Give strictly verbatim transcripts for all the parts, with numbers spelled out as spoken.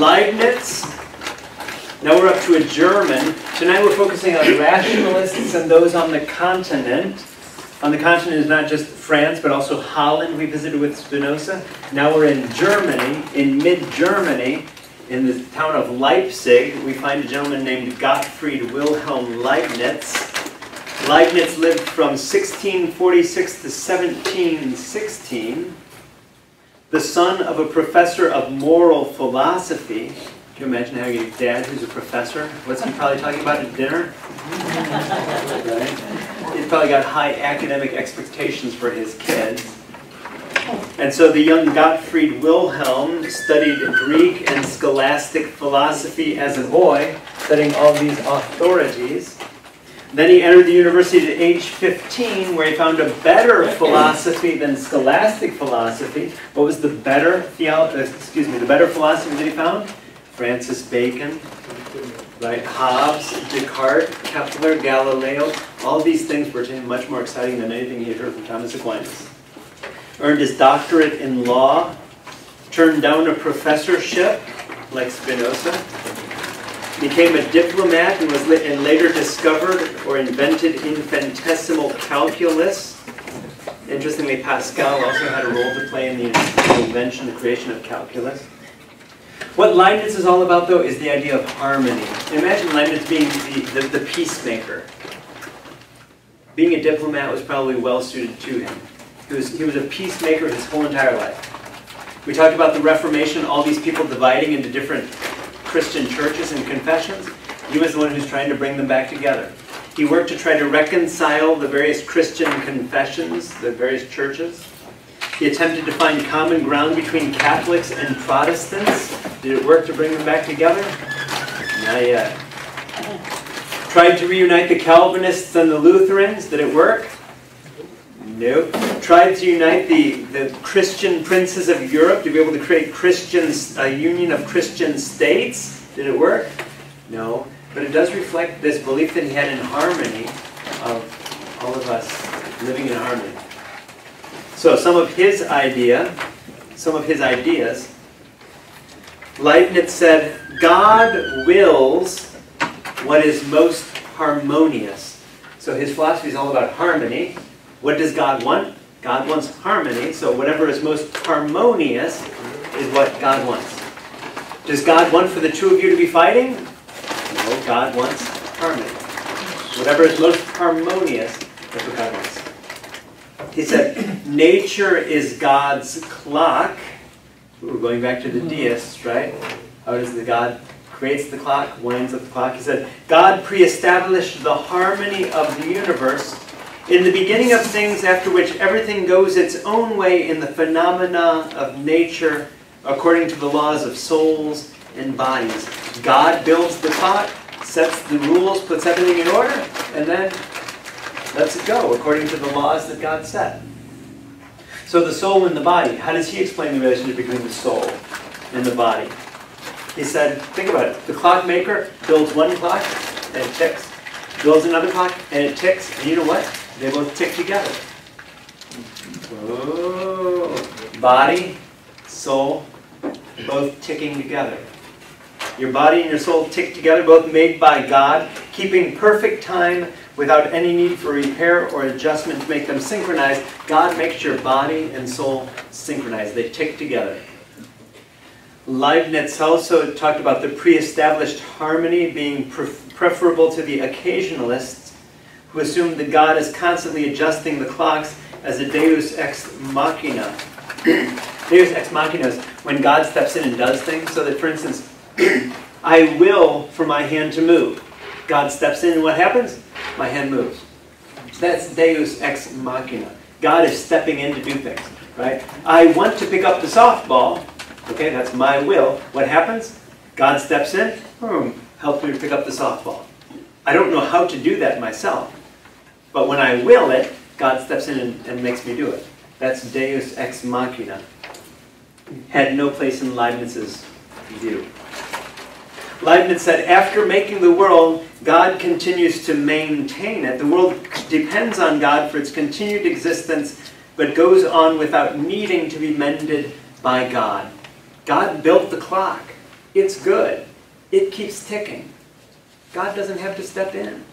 Leibniz. Now we're up to a German. Tonight we're focusing on rationalists and those on the continent. On the continent is not just France, but also Holland we visited with Spinoza. Now we're in Germany, in mid-Germany, in the town of Leipzig. We find a gentleman named Gottfried Wilhelm Leibniz. Leibniz lived from sixteen forty-six to seventeen sixteen, the son of a professor of moral philosophy. Can you imagine having a dad who's a professor? What's he probably talking about at dinner? Right? He's probably got high academic expectations for his kids. And so the young Gottfried Wilhelm studied Greek and scholastic philosophy as a boy, studying all these authorities. Then he entered the university at age fifteen, where he found a better philosophy than scholastic philosophy. What was the better theology, excuse me, the better philosophy that he found? Francis Bacon, right? Hobbes, Descartes, Kepler, Galileo. All these things were to him much more exciting than anything he had heard from Thomas Aquinas. Earned his doctorate in law, turned down a professorship, like Spinoza, became a diplomat and was and later discovered or invented infinitesimal calculus. Interestingly, Pascal also had a role to play in the invention, the creation of calculus. What Leibniz is all about, though, is the idea of harmony. Imagine Leibniz being the, the, the peacemaker. Being a diplomat was probably well suited to him. He was, he was a peacemaker his whole entire life. We talked about the Reformation, all these people dividing into different Christian churches and confessions. He was the one who's trying to bring them back together. He worked to try to reconcile the various Christian confessions, the various churches. He attempted to find common ground between Catholics and Protestants. Did it work to bring them back together? Not yet. Tried to reunite the Calvinists and the Lutherans. Did it work? No. Tried to unite the, the Christian princes of Europe to be able to create Christian, a union of Christian states. Did it work? No. But it does reflect this belief that he had in harmony of all of us living in harmony. So some of his idea, some of his ideas, Leibniz said, God wills what is most harmonious. So his philosophy is all about harmony. What does God want? God wants harmony, so whatever is most harmonious is what God wants. Does God want for the two of you to be fighting? No, God wants harmony. Whatever is most harmonious is what God wants. He said, nature is God's clock. We're going back to the deists, right? How does the God creates the clock, winds up the clock? He said, God pre-established the harmony of the universe in the beginning of things, after which everything goes its own way in the phenomena of nature according to the laws of souls and bodies. God builds the clock, sets the rules, puts everything in order, and then lets it go according to the laws that God set. So the soul and the body, how does he explain the relationship between the soul and the body? He said, think about it, the clockmaker builds one clock and it ticks, builds another clock and it ticks, and you know what? They both tick together. Oh, body, soul, both ticking together. Your body and your soul tick together, both made by God, keeping perfect time without any need for repair or adjustment to make them synchronized. God makes your body and soul synchronized. They tick together. Leibniz also talked about the pre-established harmony being preferable to the occasionalists, who assumed that God is constantly adjusting the clocks as a Deus ex machina. Deus ex machina is when God steps in and does things. So that, for instance, I will for my hand to move. God steps in and what happens? My hand moves. That's Deus ex machina. God is stepping in to do things, right? I want to pick up the softball. Okay, that's my will. What happens? God steps in, boom, helps me to pick up the softball. I don't know how to do that myself. But when I will it, God steps in and, and makes me do it. That's Deus ex machina. Had no place in Leibniz's view. Leibniz said, after making the world, God continues to maintain it. The world depends on God for its continued existence, but goes on without needing to be mended by God. God built the clock. It's good. It keeps ticking. God doesn't have to step in.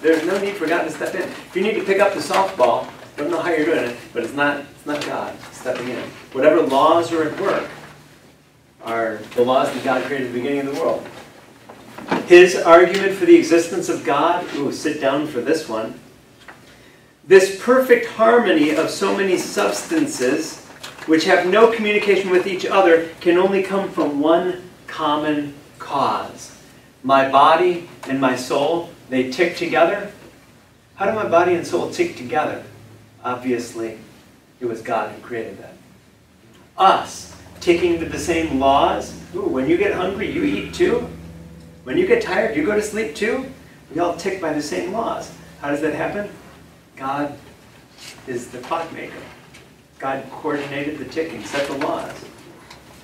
There's no need for God to step in. If you need to pick up the softball, don't know how you're doing it, but it's not, it's not God stepping in. Whatever laws are at work are the laws that God created at the beginning of the world. His argument for the existence of God, ooh, sit down for this one. This perfect harmony of so many substances which have no communication with each other can only come from one common cause. My body and my soul, they tick together. How do my body and soul tick together? Obviously, it was God who created that. Us, ticking to the same laws. Ooh, when you get hungry, you eat too. When you get tired, you go to sleep too. We all tick by the same laws. How does that happen? God is the clockmaker. God coordinated the ticking, set the laws.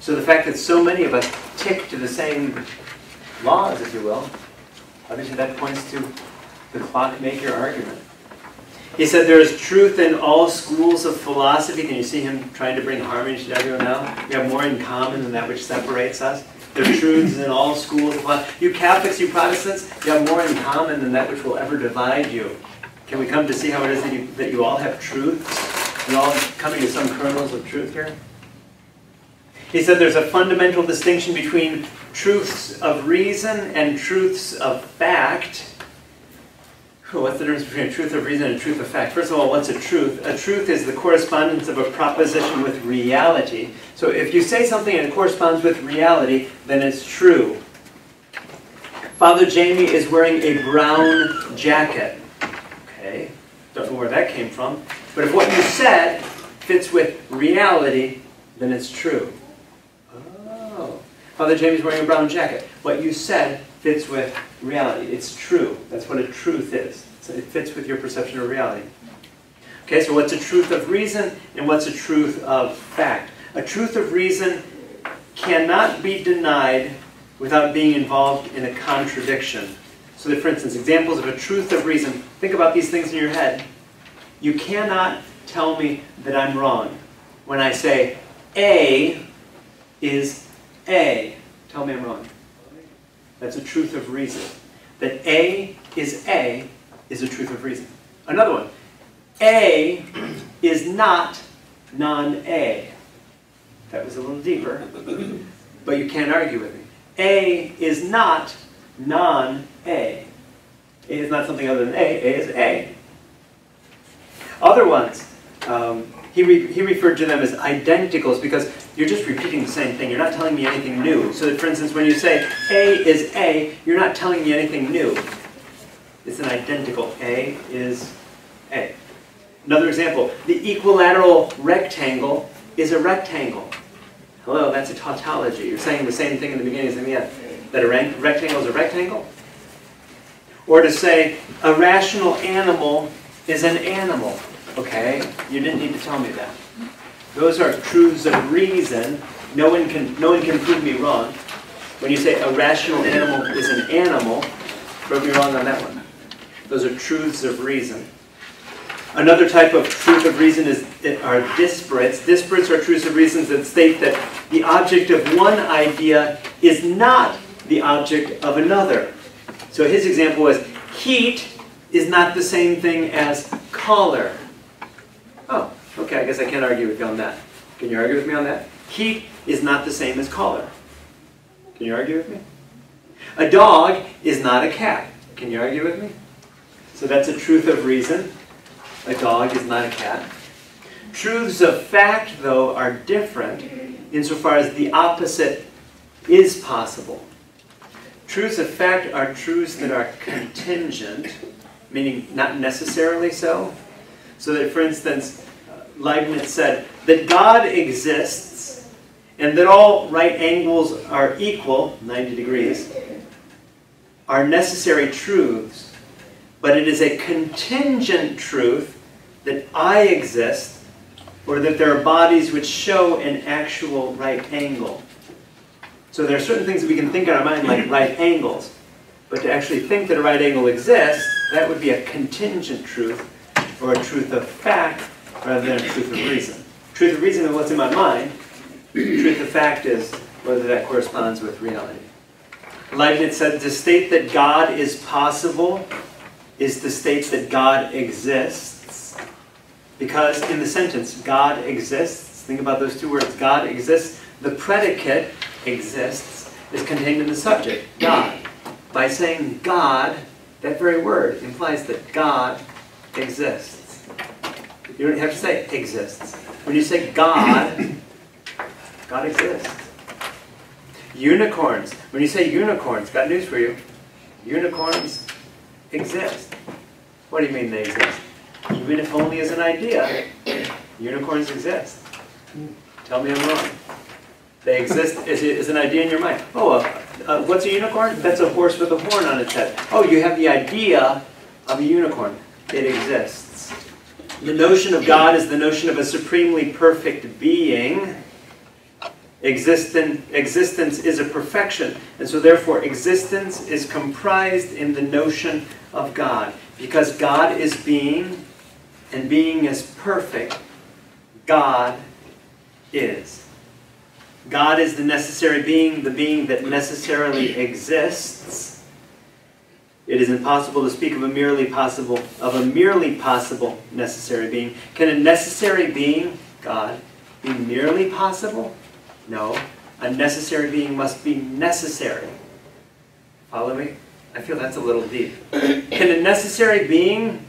So the fact that so many of us tick to the same laws, if you will, obviously that points to the clockmaker argument. He said there is truth in all schools of philosophy. Can you see him trying to bring harmony to everyone now? We have more in common than that which separates us. There are truths in all schools of philosophy. You Catholics, you Protestants, you have more in common than that which will ever divide you. Can we come to see how it is that you, that you all have truth? You all coming to some kernels of truth here? He said there's a fundamental distinction between truths of reason and truths of fact. What's the difference between a truth of reason and a truth of fact? First of all, what's a truth? A truth is the correspondence of a proposition with reality. So if you say something and it corresponds with reality, then it's true. Father Jamie is wearing a brown jacket. Okay, don't know where that came from. But if what you said fits with reality, then it's true. Father Jamie's wearing a brown jacket. What you said fits with reality. It's true. That's what a truth is. So it fits with your perception of reality. Okay, so what's a truth of reason and what's a truth of fact? A truth of reason cannot be denied without being involved in a contradiction. So that, for instance, examples of a truth of reason. Think about these things in your head. You cannot tell me that I'm wrong when I say A is A. Tell me I'm wrong. That's a truth of reason. That A is A is a truth of reason. Another one. A is not non-A. That was a little deeper, but you can't argue with me. A is not non-A. A is not something other than A. A is A. Other ones. Um, He, re he referred to them as identicals because you're just repeating the same thing. You're not telling me anything new. So that, for instance, when you say A is A, you're not telling me anything new. It's an identical. A is A. Another example, the equilateral rectangle is a rectangle. Hello, that's a tautology. You're saying the same thing in the beginning as in the end. That a rectangle is a rectangle. Or to say a rational animal is an animal. Okay, you didn't need to tell me that. Those are truths of reason. No one can, no one can prove me wrong. When you say a rational animal is an animal, prove me wrong on that one. Those are truths of reason. Another type of truth of reason is are disparates. Disparates are truths of reasons that state that the object of one idea is not the object of another. So his example was heat is not the same thing as color. Oh, okay, I guess I can't argue with you on that. Can you argue with me on that? Heat is not the same as color. Can you argue with me? A dog is not a cat. Can you argue with me? So that's a truth of reason. A dog is not a cat. Truths of fact, though, are different insofar as the opposite is possible. Truths of fact are truths that are contingent, meaning not necessarily so. So that, for instance, Leibniz said that God exists and that all right angles are equal, ninety degrees, are necessary truths, but it is a contingent truth that I exist or that there are bodies which show an actual right angle. So there are certain things that we can think in our mind like right angles, but to actually think that a right angle exists, that would be a contingent truth, or a truth of fact rather than a truth of reason. Truth of reason is what's in my mind. Truth of fact is whether that corresponds with reality. Leibniz said, to state that God is possible is to state that God exists, because in the sentence, God exists, think about those two words, God exists, the predicate exists is contained in the subject, God. By saying God, that very word implies that God exists. You don't have to say exists. When you say God, God exists. Unicorns. When you say unicorns, got news for you. Unicorns exist. What do you mean they exist? Even if only as an idea, unicorns exist. Tell me I'm wrong. They exist as, as an idea in your mind. Oh, uh, uh, what's a unicorn? That's a horse with a horn on its head. Oh, you have the idea of a unicorn. It exists. The notion of God is the notion of a supremely perfect being. Existent, existence is a perfection, and so therefore existence is comprised in the notion of God. Because God is being, and being is perfect, God is. God is the necessary being, the being that necessarily exists. It is impossible to speak of a merely possible, of a merely possible necessary being. Can a necessary being, God, be merely possible? No, a necessary being must be necessary. Follow me? I feel that's a little deep. Can a necessary being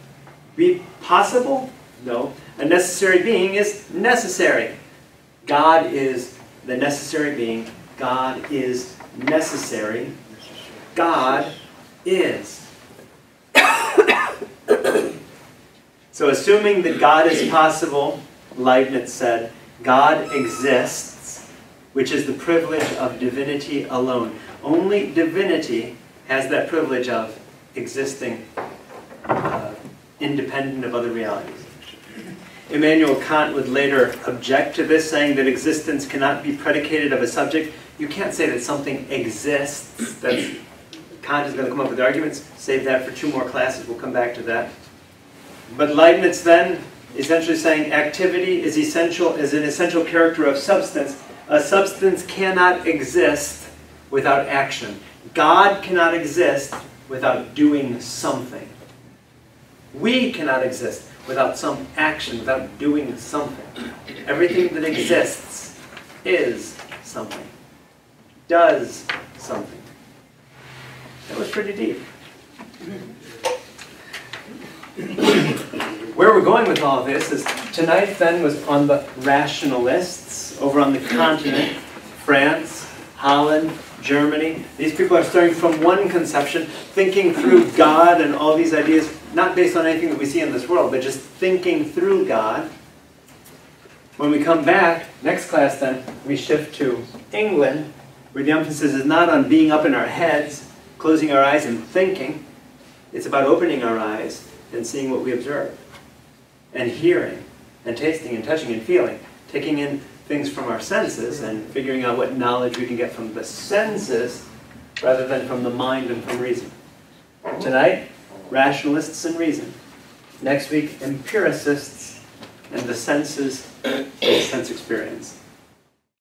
be possible? No, a necessary being is necessary. God is the necessary being. God is necessary. God is. So assuming that God is possible, Leibniz said, God exists, which is the privilege of divinity alone. Only divinity has that privilege of existing uh, independent of other realities. Immanuel Kant would later object to this, saying that existence cannot be predicated of a subject. You can't say that something exists. That's, Kant is going to come up with arguments. Save that for two more classes. We'll come back to that. But Leibniz then essentially saying activity is essential, is an essential character of substance. A substance cannot exist without action. God cannot exist without doing something. We cannot exist without some action, without doing something. Everything that exists is something, does something. That was pretty deep. Where we're going with all of this is, tonight then was on the rationalists over on the continent, France, Holland, Germany. These people are starting from one conception, thinking through God and all these ideas, not based on anything that we see in this world, but just thinking through God. When we come back, next class then, we shift to England, where the emphasis is not on being up in our heads, closing our eyes and thinking. It's about opening our eyes and seeing what we observe, and hearing, and tasting, and touching, and feeling, taking in things from our senses and figuring out what knowledge we can get from the senses rather than from the mind and from reason. Tonight, rationalists and reason. Next week, empiricists and the senses and sense experience.